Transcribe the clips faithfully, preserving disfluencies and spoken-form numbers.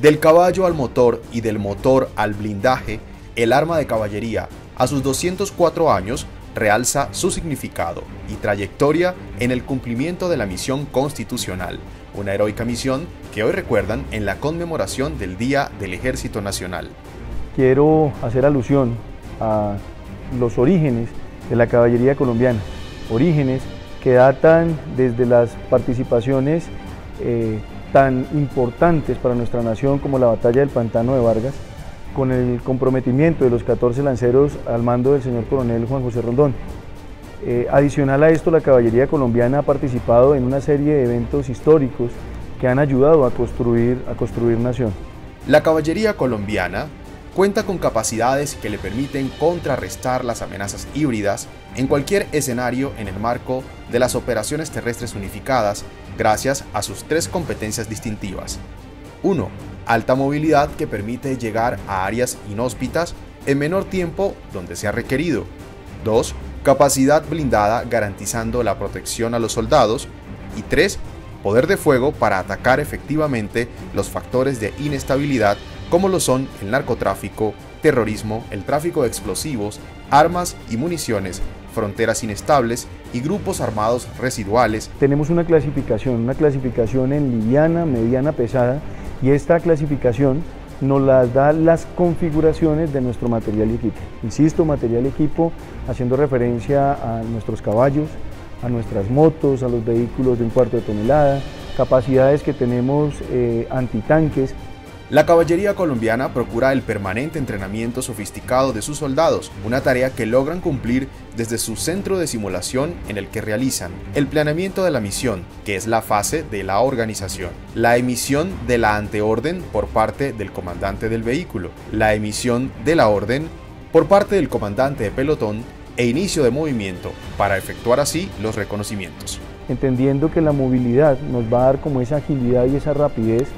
Del caballo al motor y del motor al blindaje, el arma de caballería, a sus doscientos cuatro años, realza su significado y trayectoria en el cumplimiento de la misión constitucional, una heroica misión que hoy recuerdan en la conmemoración del Día del Ejército Nacional. Quiero hacer alusión a los orígenes de la caballería colombiana, orígenes que datan desde las participaciones eh, tan importantes para nuestra nación como la Batalla del Pantano de Vargas, con el comprometimiento de los catorce lanceros al mando del señor coronel Juan José Rondón. Eh, adicional a esto, la caballería colombiana ha participado en una serie de eventos históricos que han ayudado a construir, a construir nación. La caballería colombiana cuenta con capacidades que le permiten contrarrestar las amenazas híbridas en cualquier escenario en el marco de las operaciones terrestres unificadas gracias a sus tres competencias distintivas. uno. Alta movilidad, que permite llegar a áreas inhóspitas en menor tiempo donde sea requerido. dos. Capacidad blindada, garantizando la protección a los soldados. Y tres. Poder de fuego para atacar efectivamente los factores de inestabilidad como lo son el narcotráfico, terrorismo, el tráfico de explosivos, armas y municiones, fronteras inestables y grupos armados residuales. Tenemos una clasificación, una clasificación en liviana, mediana, pesada, y esta clasificación nos la da las configuraciones de nuestro material y equipo. Insisto, material y equipo, haciendo referencia a nuestros caballos, a nuestras motos, a los vehículos de un cuarto de tonelada, capacidades que tenemos eh, antitanques. La caballería colombiana procura el permanente entrenamiento sofisticado de sus soldados, una tarea que logran cumplir desde su centro de simulación en el que realizan el planeamiento de la misión, que es la fase de la organización, la emisión de la anteorden por parte del comandante del vehículo, la emisión de la orden por parte del comandante de pelotón e inicio de movimiento para efectuar así los reconocimientos. Entendiendo que la movilidad nos va a dar como esa agilidad y esa rapidez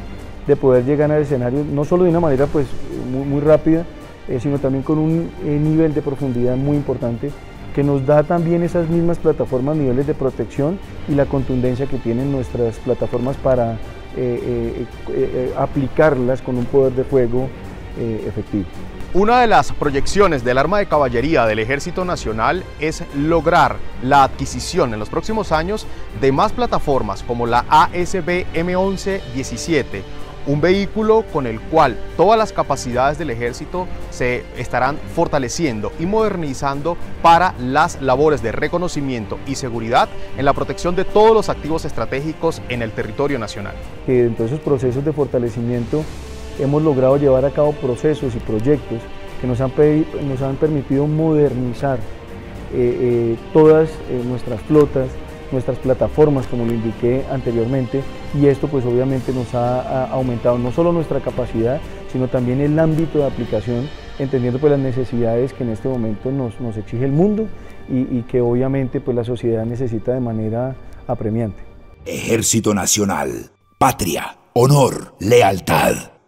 de poder llegar al escenario, no solo de una manera pues muy, muy rápida, eh, sino también con un eh, nivel de profundidad muy importante, que nos da también esas mismas plataformas, niveles de protección y la contundencia que tienen nuestras plataformas para eh, eh, eh, aplicarlas con un poder de fuego eh, efectivo. Una de las proyecciones del arma de caballería del Ejército Nacional es lograr la adquisición en los próximos años de más plataformas como la A S B M once diecisiete, un vehículo con el cual todas las capacidades del ejército se estarán fortaleciendo y modernizando para las labores de reconocimiento y seguridad en la protección de todos los activos estratégicos en el territorio nacional. Dentro de esos procesos de fortalecimiento hemos logrado llevar a cabo procesos y proyectos que nos han, nos han permitido modernizar eh, eh, todas eh, nuestras flotas, nuestras plataformas, como lo indiqué anteriormente, y esto pues obviamente nos ha, ha aumentado no solo nuestra capacidad, sino también el ámbito de aplicación, entendiendo pues las necesidades que en este momento nos, nos exige el mundo y, y que obviamente pues la sociedad necesita de manera apremiante. Ejército Nacional, patria, honor, lealtad.